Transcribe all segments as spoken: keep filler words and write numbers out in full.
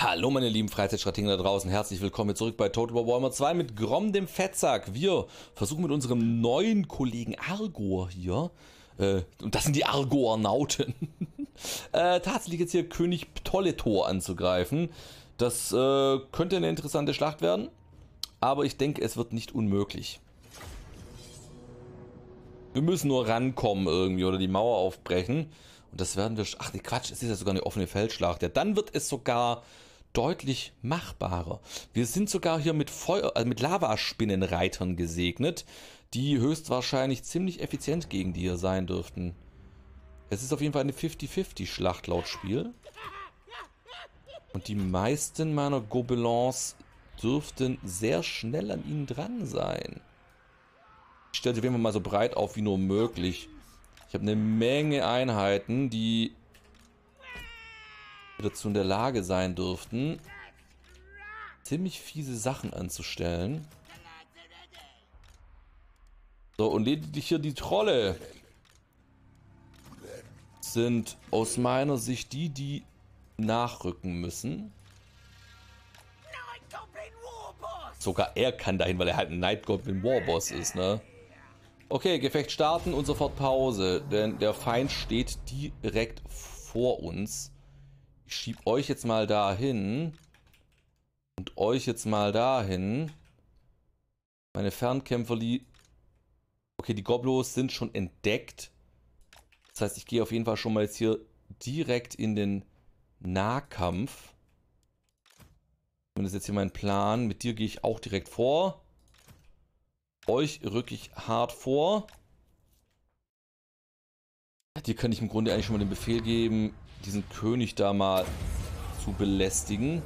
Hallo meine lieben Freizeitstrategen da draußen, herzlich willkommen zurück bei Total War Warhammer zwei mit Grom dem Fettsack. Wir versuchen mit unserem neuen Kollegen Argor hier, äh, und das sind die Argonauten, äh, tatsächlich jetzt hier König Ptolletor anzugreifen. Das äh, könnte eine interessante Schlacht werden, aber ich denke, es wird nicht unmöglich. Wir müssen nur rankommen irgendwie oder die Mauer aufbrechen. Und das werden wir... Ach nee, Quatsch, es ist ja sogar eine offene Feldschlacht. Ja, dann wird es sogar deutlich machbarer. Wir sind sogar hier mit Feuer, also mit Lavaspinnenreitern gesegnet, die höchstwahrscheinlich ziemlich effizient gegen die hier sein dürften. Es ist auf jeden Fall eine fifty fifty-Schlacht laut Spiel. Und die meisten meiner Gobelins dürften sehr schnell an ihnen dran sein. Ich stelle sie mal so breit auf wie nur möglich. Ich habe eine Menge Einheiten, die dazu in der Lage sein dürften, ziemlich fiese Sachen anzustellen. So, und lediglich hier die Trolle sind aus meiner Sicht die, die nachrücken müssen. Sogar er kann dahin, weil er halt ein Nightgoblin Warboss ist, ne? Okay, Gefecht starten und sofort Pause, denn der Feind steht direkt vor uns. Ich schieb euch jetzt mal dahin und euch jetzt mal dahin. Meine Fernkämpferli... Okay, die Goblos sind schon entdeckt. Das heißt, ich gehe auf jeden Fall schon mal jetzt hier direkt in den Nahkampf. Zumindest jetzt hier mein Plan. Mit dir gehe ich auch direkt vor. Euch rücke ich hart vor. Dir kann ich im Grunde eigentlich schon mal den Befehl geben, diesen König da mal zu belästigen.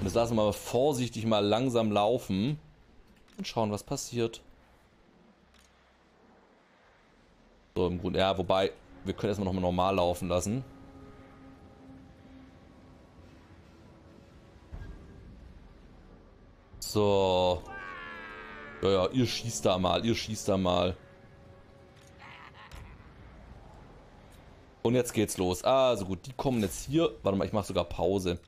Und das lassen wir mal vorsichtig mal langsam laufen und schauen, was passiert. So, im Grunde, ja, wobei, wir können erstmal nochmal normal laufen lassen. So. Ja, ja, ihr schießt da mal, ihr schießt da mal. Und jetzt geht's los. Also gut, die kommen jetzt hier. Warte mal, ich mache sogar Pause.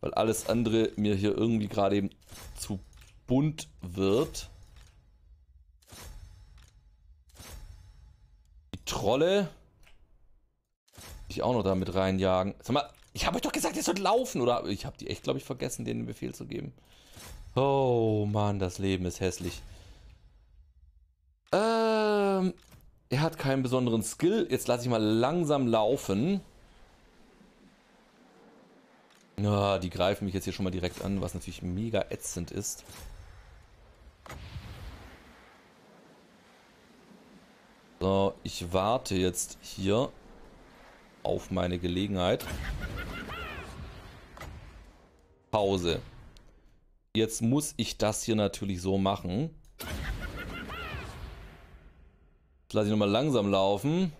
Weil alles andere mir hier irgendwie gerade eben zu bunt wird. Die Trolle. Ich auch noch da mit reinjagen. Sag mal, ich habe euch doch gesagt, ihr sollt laufen, oder? Ich habe die echt, glaube ich, vergessen, denen den Befehl zu geben. Oh Mann, das Leben ist hässlich. Ähm, er hat keinen besonderen Skill. Jetzt lasse ich mal langsam laufen. Ja, die greifen mich jetzt hier schon mal direkt an, was natürlich mega ätzend ist. So, ich warte jetzt hier auf meine Gelegenheit. Pause. Jetzt muss ich das hier natürlich so machen. Jetzt lasse ich nochmal langsam laufen.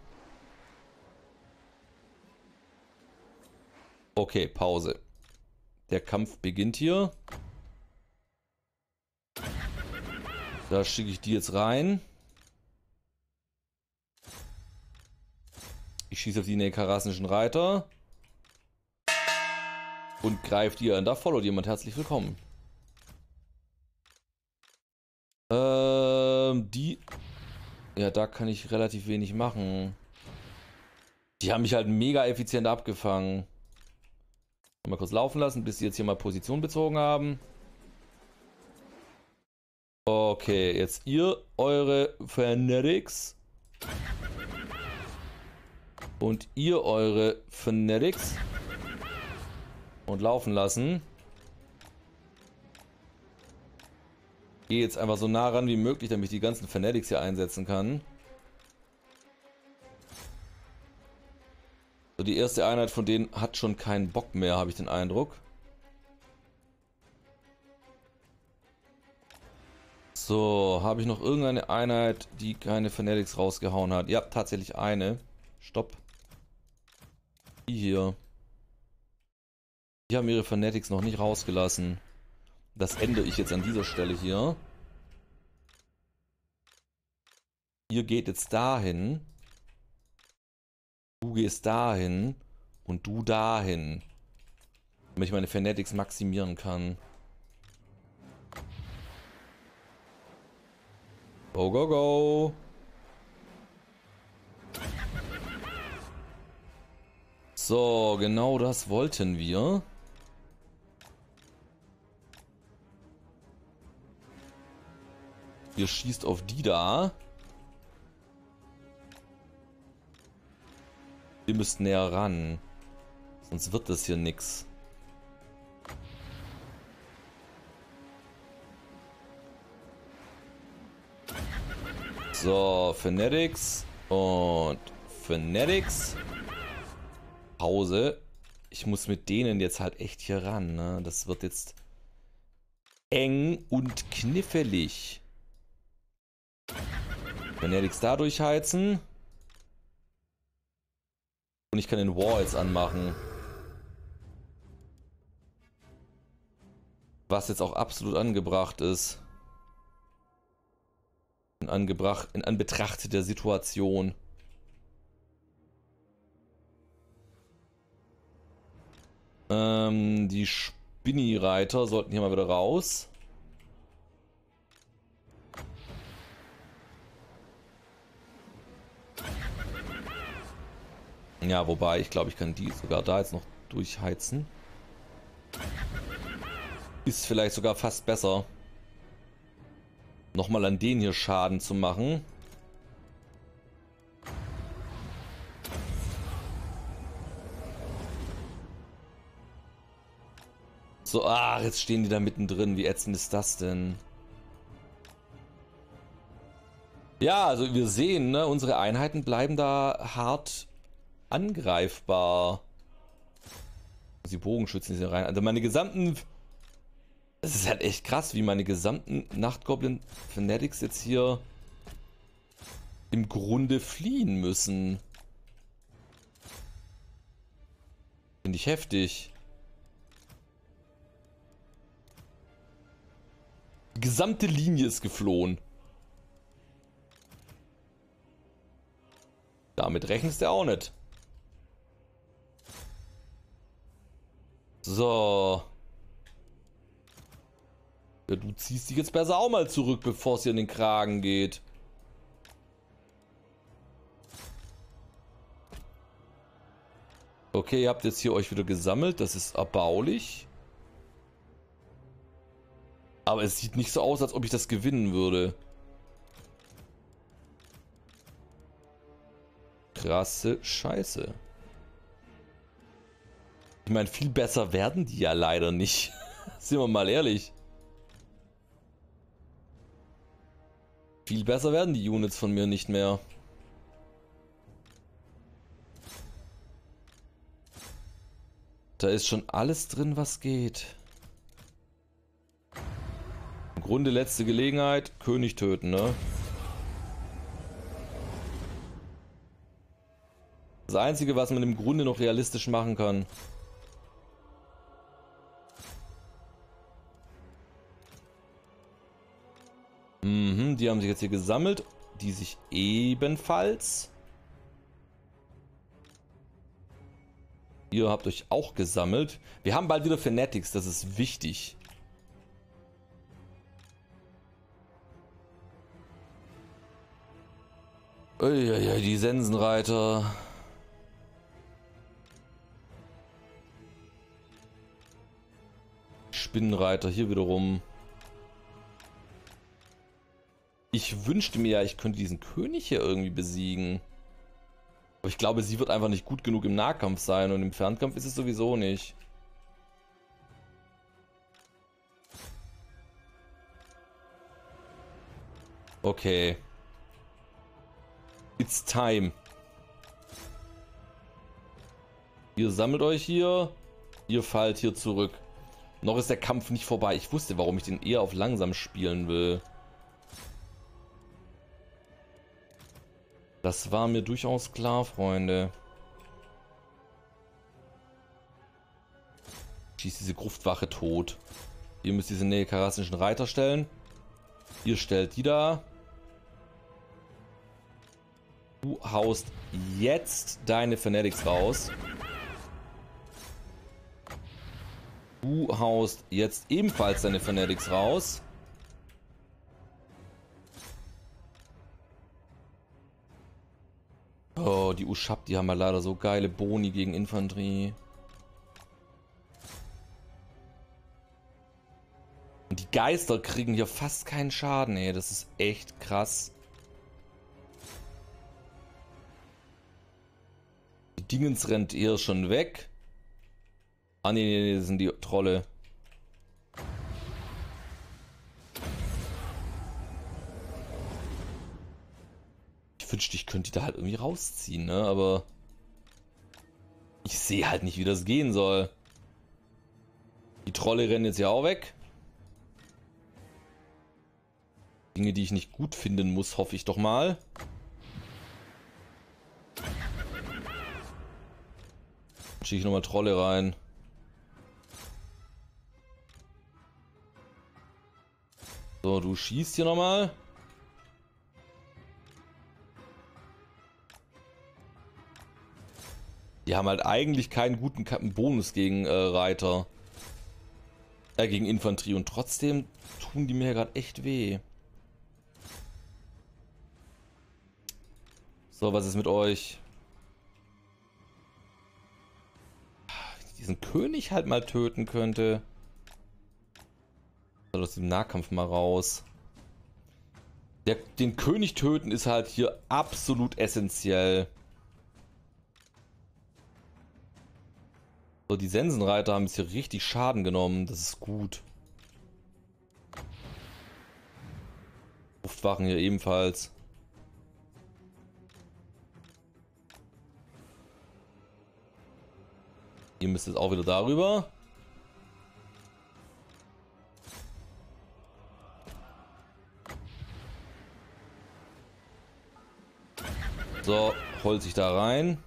Okay, Pause. Der Kampf beginnt hier. Da schicke ich die jetzt rein. Ich schieße auf die nekropolritter Reiter. Und greift die an. Da followt jemand. Herzlich willkommen. Die, ja, da kann ich relativ wenig machen. Die haben mich halt mega effizient abgefangen. Mal kurz laufen lassen, bis sie jetzt hier mal Position bezogen haben. Okay, jetzt ihr, eure Fanatics. Und ihr, eure Fanatics. Und laufen lassen. Gehe jetzt einfach so nah ran wie möglich, damit ich die ganzen Fanatics hier einsetzen kann. So, die erste Einheit von denen hat schon keinen Bock mehr, habe ich den Eindruck. So, habe ich noch irgendeine Einheit, die keine Fanatics rausgehauen hat? Ja, tatsächlich eine. Stopp. Die hier. Die haben ihre Fanatics noch nicht rausgelassen. Das ändere ich jetzt an dieser Stelle hier. Ihr geht jetzt dahin. Du gehst dahin. Und du dahin. damit ich meine Fanatics maximieren kann. Go, go, go! So, genau das wollten wir. Ihr schießt auf die da. Ihr müsst näher ran. Sonst wird das hier nix. So, Fanatics und Fanatics. Pause. Ich muss mit denen jetzt halt echt hier ran, ne? Das wird jetzt eng und knifflig. Fanatics da durchheizen. Und ich kann den War jetzt anmachen. Was jetzt auch absolut angebracht ist. In, angebracht, in Anbetracht der Situation. Ähm, die Spinni-Reiter sollten hier mal wieder raus. Ja, wobei, ich glaube, ich kann die sogar da jetzt noch durchheizen. Ist vielleicht sogar fast besser. Nochmal an denen hier Schaden zu machen. So, ach, jetzt stehen die da mittendrin. Wie ätzend ist das denn? Ja, also wir sehen, ne, unsere Einheiten bleiben da hart angreifbar. Die Bogenschützen sind rein. Also meine gesamten... Es ist halt echt krass, wie meine gesamten Nachtgoblin-Fanatics jetzt hier im Grunde fliehen müssen. Finde ich heftig. Die gesamte Linie ist geflohen. Damit rechnest du auch nicht. So. Ja, du ziehst dich jetzt besser auch mal zurück, bevor es dir in den Kragen geht. Okay, ihr habt jetzt hier euch wieder gesammelt. Das ist erbaulich. Aber es sieht nicht so aus, als ob ich das gewinnen würde. Krasse Scheiße. Ich meine, viel besser werden die ja leider nicht. Sind wir mal ehrlich. Viel besser werden die Units von mir nicht mehr. Da ist schon alles drin, was geht. Im Grunde letzte Gelegenheit, König töten, ne? Das Einzige, was man im Grunde noch realistisch machen kann. Mhm, die haben sich jetzt hier gesammelt. Die sich ebenfalls. Ihr habt euch auch gesammelt. Wir haben bald wieder Fanatics, das ist wichtig. Uiuiui, die Sensenreiter. Spinnenreiter hier wiederum. Ich wünschte mir ja, ich könnte diesen König hier irgendwie besiegen. Aber ich glaube, sie wird einfach nicht gut genug im Nahkampf sein und im Fernkampf ist es sowieso nicht. Okay. It's time. Ihr sammelt euch hier, ihr fallt hier zurück. Noch ist der Kampf nicht vorbei. Ich wusste, warum ich den eher auf langsam spielen will. Das war mir durchaus klar, Freunde. Schießt diese Gruftwache tot. Ihr müsst diese nekarassischen Reiter stellen. Ihr stellt die da. Du haust jetzt deine Fanatics raus. Du haust jetzt ebenfalls deine Fanatics raus. Oh, die Uschabti, die haben ja leider so geile Boni gegen Infanterie. Und die Geister kriegen hier fast keinen Schaden, ey. Das ist echt krass. Die Dingens rennt eher schon weg. Ah, nee, nee, nee, das sind die Trolle. Ich wünschte, ich könnte die da halt irgendwie rausziehen, ne? Aber ich sehe halt nicht, wie das gehen soll. Die Trolle rennen jetzt ja auch weg. Dinge, die ich nicht gut finden muss, hoffe ich doch mal. Dann schicke ich nochmal Trolle rein. So, du schießt hier nochmal. Die haben halt eigentlich keinen guten Bonus gegen äh, Reiter. Äh, gegen Infanterie. Und trotzdem tun die mir ja gerade echt weh. So, was ist mit euch? Wenn ich diesen König halt mal töten könnte. Also aus dem Nahkampf mal raus. Der, den König töten ist halt hier absolut essentiell. Die Sensenreiter haben jetzt hier richtig Schaden genommen. Das ist gut. Luftwachen hier ebenfalls. Ihr müsst jetzt auch wieder darüber. So, holt sich da rein.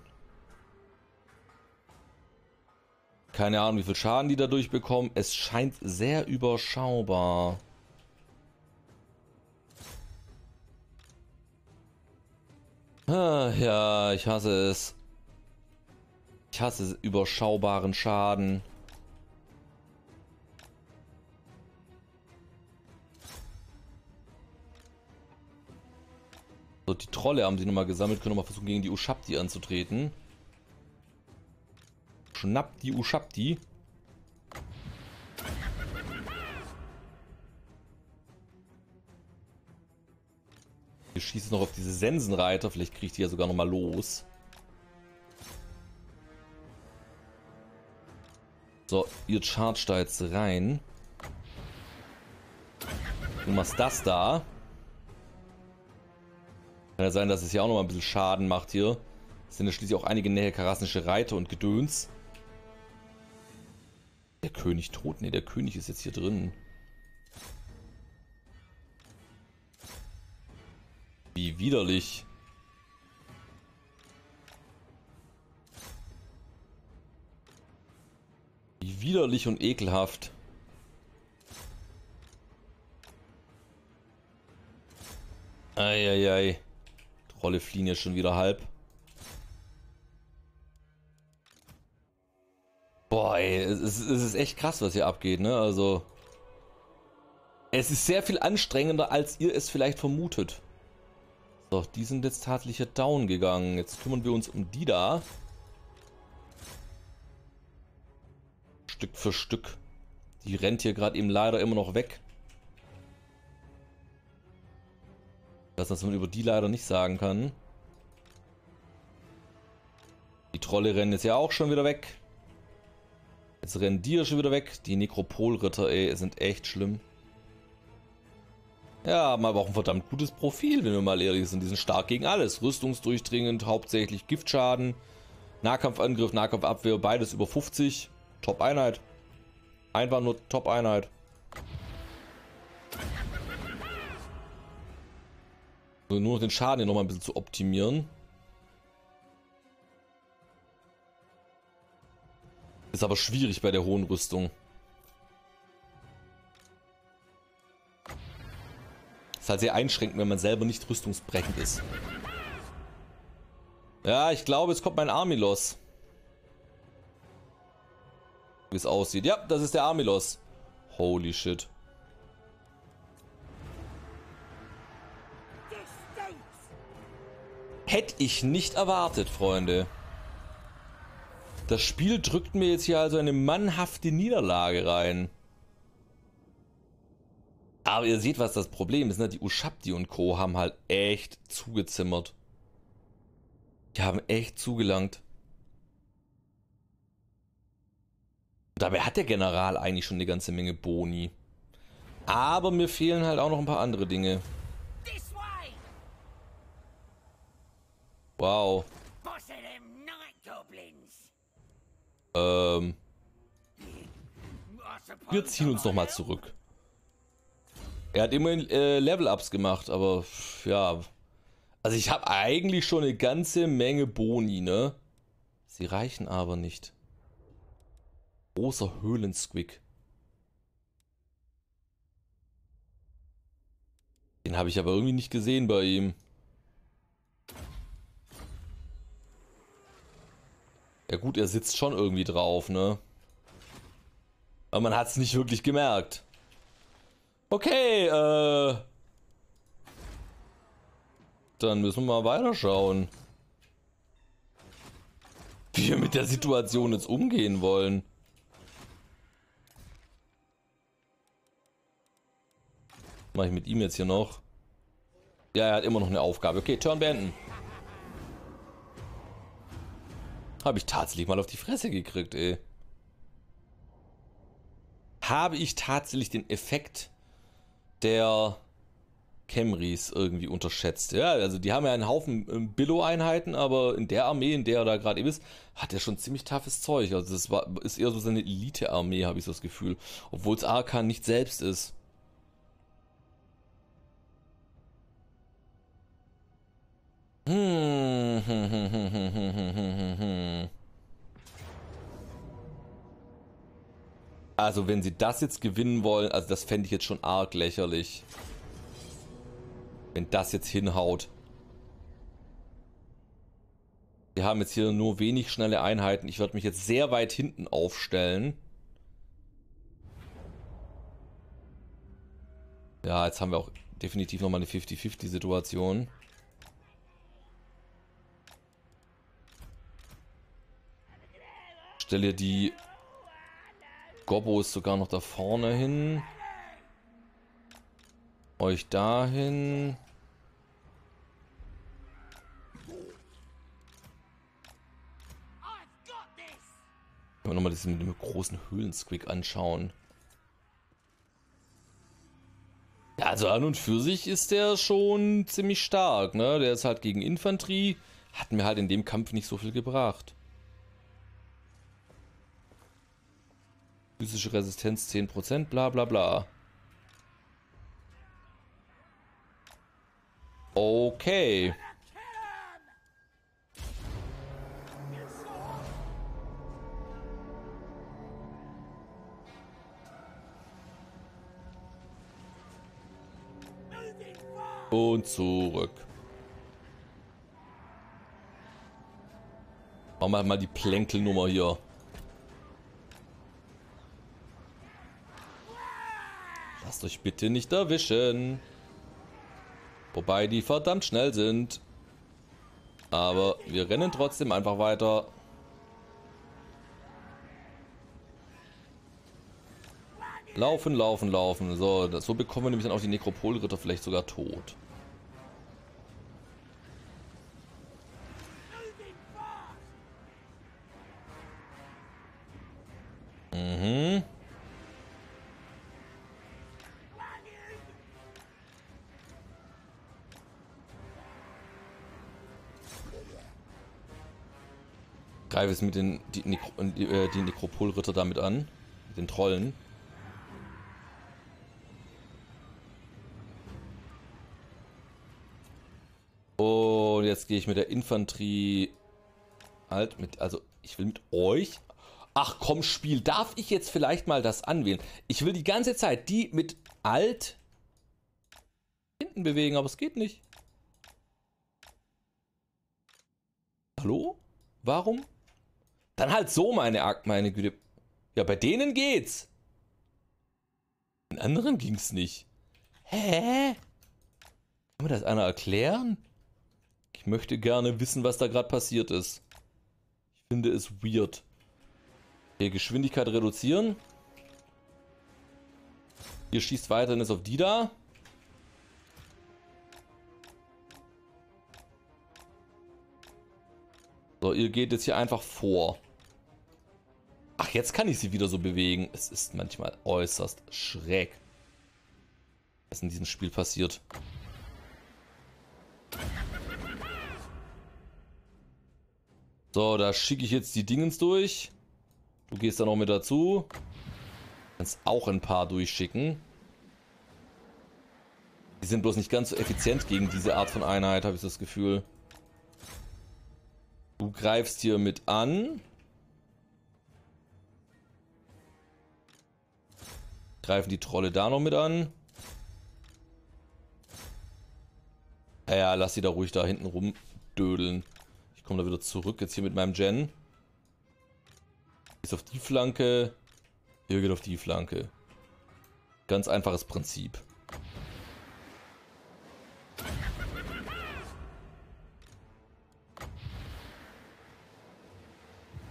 Keine Ahnung, wie viel Schaden die dadurch bekommen. Es scheint sehr überschaubar. Ah, ja, ich hasse es. Ich hasse überschaubaren Schaden. So, die Trolle haben sie nochmal gesammelt. Können nochmal versuchen, gegen die Uschabti anzutreten. Schnapp die Uschabti. Wir schießen noch auf diese Sensenreiter. Vielleicht kriege ich die ja sogar nochmal los. So, ihr chargt da jetzt rein. Du machst das da. Kann ja sein, dass es ja auch nochmal ein bisschen Schaden macht hier. Es sind ja schließlich auch einige nekrokarasnische Reiter und Gedöns. Der König tot? Ne, der König ist jetzt hier drin. Wie widerlich. Wie widerlich und ekelhaft. Eieiei. Trolle fliehen ja schon wieder halb. Boah, ey, es ist, es ist echt krass, was hier abgeht, ne? Also, es ist sehr viel anstrengender, als ihr es vielleicht vermutet. So, die sind jetzt tatsächlich hier down gegangen. Jetzt kümmern wir uns um die da. Stück für Stück. Die rennt hier gerade eben leider immer noch weg. Das, was man über die leider nicht sagen kann. Die Trolle rennen jetzt ja auch schon wieder weg. Jetzt rennen die schon wieder weg. Die Nekropolritter, ey, sind echt schlimm. Ja, haben aber auch ein verdammt gutes Profil, wenn wir mal ehrlich sind. Die sind stark gegen alles. Rüstungsdurchdringend, hauptsächlich Giftschaden. Nahkampfangriff, Nahkampfabwehr, beides über fünfzig. Top-Einheit. Einfach nur Top-Einheit. So, nur noch den Schaden hier nochmal ein bisschen zu optimieren. Ist aber schwierig bei der hohen Rüstung. Ist halt sehr einschränkend, wenn man selber nicht rüstungsbrechend ist. Ja, ich glaube, jetzt kommt mein Army-Loss. wie es aussieht. Ja, das ist der Armilos. Holy shit. Hätte ich nicht erwartet, Freunde. Das Spiel drückt mir jetzt hier also eine mannhafte Niederlage rein. Aber ihr seht, was das Problem ist, ne? Die Uschabti und Co. haben halt echt zugezimmert. Die haben echt zugelangt. Dabei hat der General eigentlich schon eine ganze Menge Boni. Aber mir fehlen halt auch noch ein paar andere Dinge. Wow. Ähm. Wir ziehen uns nochmal zurück. Er hat immerhin äh, Level-Ups gemacht, aber ja. Also ich habe eigentlich schon eine ganze Menge Boni, ne? Sie reichen aber nicht. Großer Höhlensquick. Den habe ich aber irgendwie nicht gesehen bei ihm. Ja gut, er sitzt schon irgendwie drauf, ne? Aber man hat es nicht wirklich gemerkt. Okay, äh... dann müssen wir mal weiterschauen, wie wir mit der Situation jetzt umgehen wollen. Was mache ich mit ihm jetzt hier noch? Ja, er hat immer noch eine Aufgabe. Okay, Turn beenden. Habe ich tatsächlich mal auf die Fresse gekriegt, ey. Habe ich tatsächlich den Effekt der Kemris irgendwie unterschätzt. Ja, also die haben ja einen Haufen Billo-Einheiten, aber in der Armee, in der er da gerade eben ist, hat er schon ziemlich toughes Zeug. Also das war, ist eher so seine Elite-Armee, habe ich so das Gefühl. Obwohl es Arkan nicht selbst ist. Hm, hm, hm, hm, hm, hm, hm, hm, hm. Also wenn sie das jetzt gewinnen wollen, also das fände ich jetzt schon arg lächerlich. Wenn das jetzt hinhaut. Wir haben jetzt hier nur wenig schnelle Einheiten. Ich werde mich jetzt sehr weit hinten aufstellen. Ja, jetzt haben wir auch definitiv nochmal eine fifty fifty Situation. Stelle die Gobbos sogar noch da vorne hin. Euch dahin. Können wir nochmal diesen mit dem großen Höhlensquick anschauen. Ja, also an und für sich ist der schon ziemlich stark, ne? Der ist halt gegen Infanterie. Hat mir halt in dem Kampf nicht so viel gebracht. Physische Resistenz zehn Prozent, bla bla bla. Okay. Und zurück. Machen wir mal die Plänkelnummer hier. Lasst euch bitte nicht erwischen. Wobei die verdammt schnell sind. Aber wir rennen trotzdem einfach weiter. Laufen, laufen, laufen. So, das, so bekommen wir nämlich dann auch die Nekropolritter vielleicht sogar tot. Mhm. Greife es mit den die, Nekro, die, äh, die Nekropolritter damit an, mit den Trollen. Und jetzt gehe ich mit der Infanterie halt mit, also ich will mit euch. Ach komm, Spiel, darf ich jetzt vielleicht mal das anwählen? Ich will die ganze Zeit die mit Alt hinten bewegen, aber es geht nicht. Hallo? Warum? Dann halt so meine Akt, meine Güte. Ja, bei denen geht's. Den anderen ging's nicht. Hä? Kann mir das einer erklären? Ich möchte gerne wissen, was da gerade passiert ist. Ich finde es weird. Okay, Geschwindigkeit reduzieren. Ihr schießt weiter, dann ist auf die da. So, ihr geht jetzt hier einfach vor. Ach, jetzt kann ich sie wieder so bewegen. Es ist manchmal äußerst schräg, was in diesem Spiel passiert. So, da schicke ich jetzt die Dingens durch. Du gehst da noch mit dazu. Kannst auch ein paar durchschicken. Die sind bloß nicht ganz so effizient gegen diese Art von Einheit, habe ich das Gefühl. Du greifst hier mit an. Greifen die Trolle da noch mit an. Ja, ja, lass sie da ruhig da hinten rumdödeln. Ich komme da wieder zurück jetzt hier mit meinem Gen. Ist auf die Flanke. Hier geht auf die Flanke. Ganz einfaches Prinzip.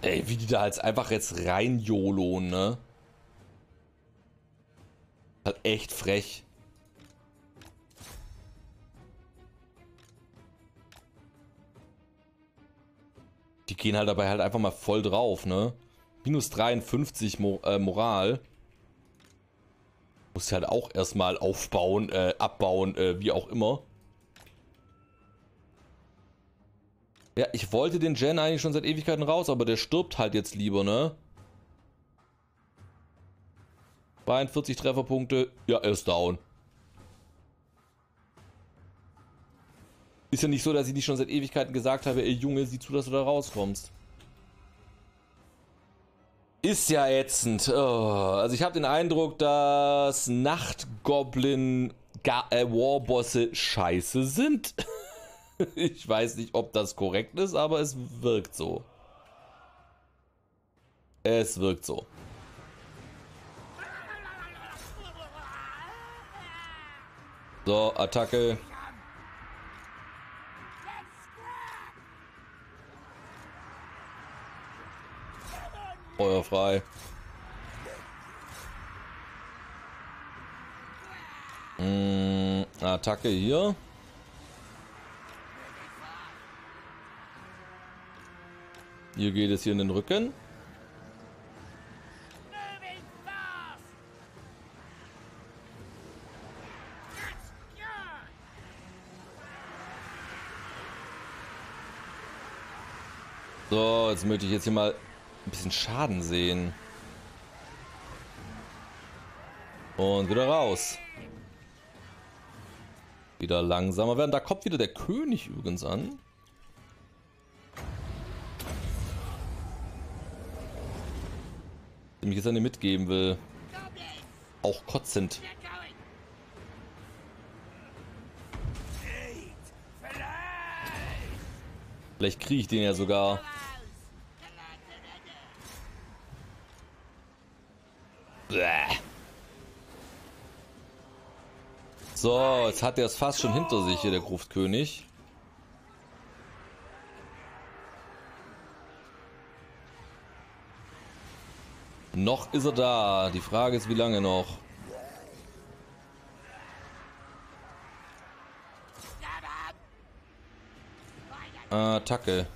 Ey, wie die da halt einfach jetzt rein YOLO, ne? Halt echt frech. Die gehen halt dabei halt einfach mal voll drauf, ne? Minus dreiundfünfzig Mo äh, Moral. Muss ich halt auch erstmal aufbauen, äh, abbauen, äh, wie auch immer. Ja, ich wollte den Gen eigentlich schon seit Ewigkeiten raus, aber der stirbt halt jetzt lieber, ne? zweiundvierzig Trefferpunkte. Ja, er ist down. Ist ja nicht so, dass ich nicht schon seit Ewigkeiten gesagt habe, ey Junge, sieh zu, dass du da rauskommst. Ist ja ätzend. Oh, also ich habe den Eindruck, dass Nightgoblin äh, Warbosse scheiße sind. Ich weiß nicht, ob das korrekt ist, aber es wirkt so. Es wirkt so. So, Attacke. Feuer frei. Hm, Attacke hier. Hier geht es hier in den Rücken. So, jetzt möchte ich jetzt hier mal ein bisschen Schaden sehen. Und wieder raus. Wieder langsamer werden. Da kommt wieder der König übrigens an. Der mich jetzt eine mitgeben will. Auch kotzend. Vielleicht kriege ich den ja sogar. So, jetzt hat er es fast schon hinter sich hier, der Gruftkönig. Noch ist er da. Die Frage ist, wie lange noch? Attacke.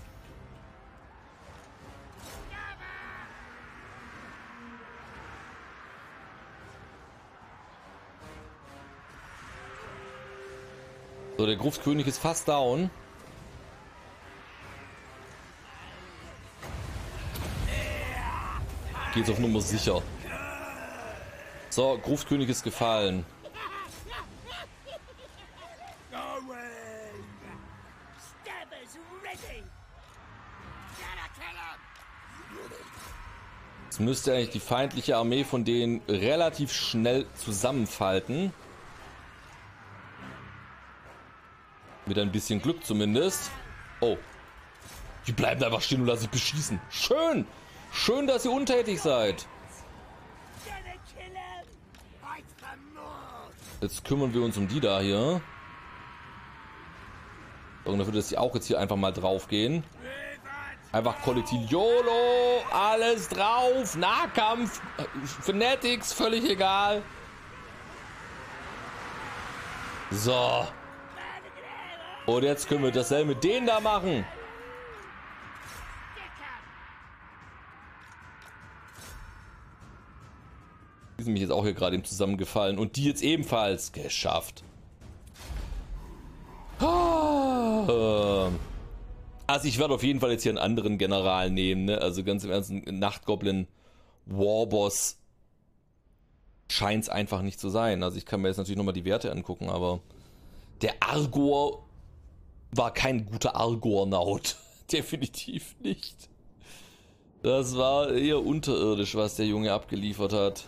So, der Gruftkönig ist fast down. Geht's auf Nummer sicher. So, Gruftkönig ist gefallen. Jetzt müsste eigentlich die feindliche Armee von denen relativ schnell zusammenfalten. Mit ein bisschen Glück zumindest. Oh. Die bleiben einfach stehen und lassen sich beschießen. Schön. Schön, dass ihr untätig seid. Jetzt kümmern wir uns um die da hier. Und dafür, dass die auch jetzt hier einfach mal drauf gehen. Einfach kollektiv. YOLO! Alles drauf! Nahkampf! Fanatics, völlig egal. So. Und jetzt können wir dasselbe mit denen da machen. Die sind mich jetzt auch hier gerade eben zusammengefallen. Und die jetzt ebenfalls geschafft. Also ich werde auf jeden Fall jetzt hier einen anderen General nehmen, ne? Also ganz im Ernst, ein Nightgoblin Warboss scheint es einfach nicht zu sein. Also ich kann mir jetzt natürlich nochmal die Werte angucken, aber der Argor war kein guter Argonaut. Definitiv nicht. Das war eher unterirdisch, was der Junge abgeliefert hat.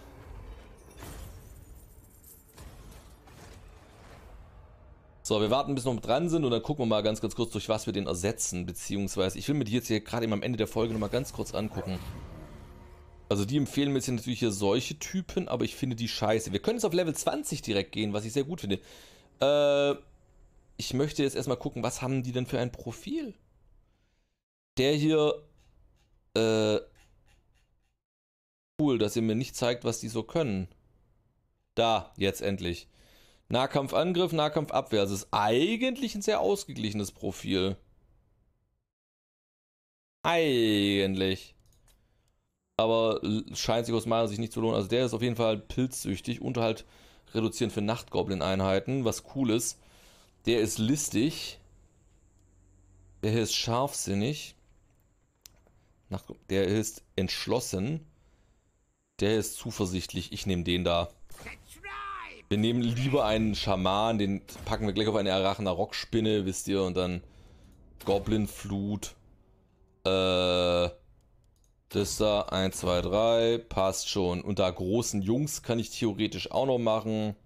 So, wir warten, bis wir noch dran sind und dann gucken wir mal ganz, ganz kurz, durch was wir den ersetzen, beziehungsweise ich will mir die jetzt hier gerade eben am Ende der Folge nochmal ganz kurz angucken. Also die empfehlen mir jetzt hier natürlich hier solche Typen, aber ich finde die scheiße. Wir können jetzt auf Level zwanzig direkt gehen, was ich sehr gut finde. Äh, ich möchte jetzt erstmal gucken, was haben die denn für ein Profil? Der hier, äh, cool, dass ihr mir nicht zeigt, was die so können. Da, jetzt endlich. Nahkampfangriff, Nahkampfabwehr. Das ist eigentlich ein sehr ausgeglichenes Profil. Eigentlich. Aber scheint sich aus meiner Sicht nicht zu lohnen. Also der ist auf jeden Fall pilzsüchtig. Unterhalt reduzieren für Nachtgoblin-Einheiten. Was cool ist. Der ist listig. Der hier ist scharfsinnig. Der ist entschlossen. Der ist zuversichtlich. Ich nehme den da. Wir nehmen lieber einen Schaman, den packen wir gleich auf eine Arachener Rockspinne, wisst ihr, und dann Goblinflut. Äh, das da, eins, zwei, drei, passt schon. Und da großen Jungs kann ich theoretisch auch noch machen,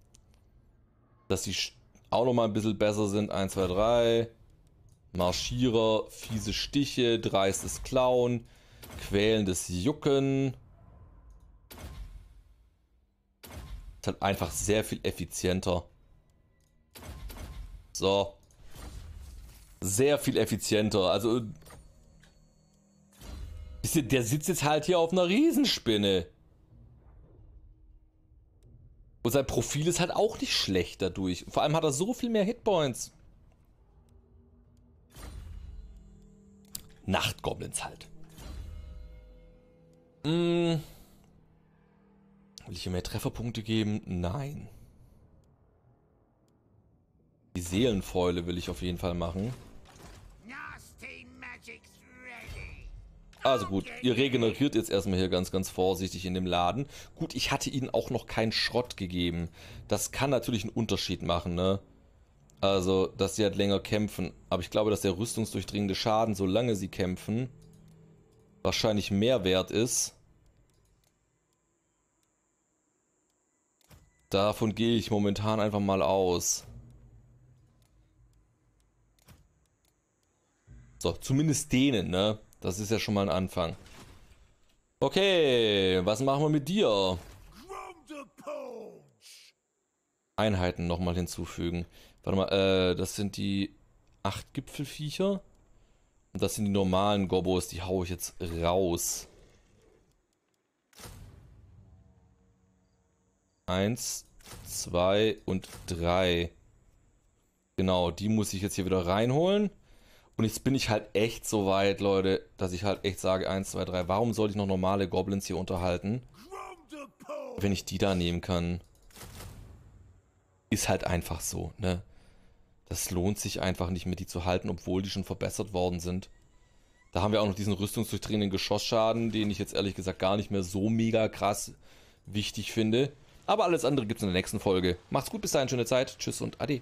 dass die auch noch mal ein bisschen besser sind. eins, zwei, drei, Marschierer, fiese Stiche, dreistes Klauen, quälendes Jucken. Halt einfach sehr viel effizienter. So. Sehr viel effizienter. Also. Der sitzt jetzt halt hier auf einer Riesenspinne. Und sein Profil ist halt auch nicht schlecht dadurch. Vor allem hat er so viel mehr Hitpoints. Nachtgoblins halt. Mmh. Will ich hier mehr Trefferpunkte geben? Nein. Die Seelenfäule will ich auf jeden Fall machen. Also gut, ihr regeneriert jetzt erstmal hier ganz, ganz vorsichtig in dem Laden. Gut, ich hatte ihnen auch noch keinen Schrott gegeben. Das kann natürlich einen Unterschied machen, ne? Also, dass sie halt länger kämpfen. Aber ich glaube, dass der rüstungsdurchdringende Schaden, solange sie kämpfen, wahrscheinlich mehr wert ist. Davon gehe ich momentan einfach mal aus. So, zumindest denen, ne? Das ist ja schon mal ein Anfang. Okay, was machen wir mit dir? Einheiten nochmal hinzufügen. Warte mal, äh, das sind die acht Gipfelviecher. Und das sind die normalen Gobbos, die haue ich jetzt raus. eins, zwei und drei. Genau, die muss ich jetzt hier wieder reinholen. Und jetzt bin ich halt echt so weit, Leute, dass ich halt echt sage, eins, zwei, drei. Warum sollte ich noch normale Goblins hier unterhalten, wenn ich die da nehmen kann? Ist halt einfach so, ne? Das lohnt sich einfach nicht mehr, die zu halten, obwohl die schon verbessert worden sind. Da haben wir auch noch diesen rüstungsdurchdringenden Geschossschaden, den ich jetzt ehrlich gesagt gar nicht mehr so mega krass wichtig finde. Aber alles andere gibt's in der nächsten Folge. Macht's gut, bis dahin, schöne Zeit. Tschüss und Ade.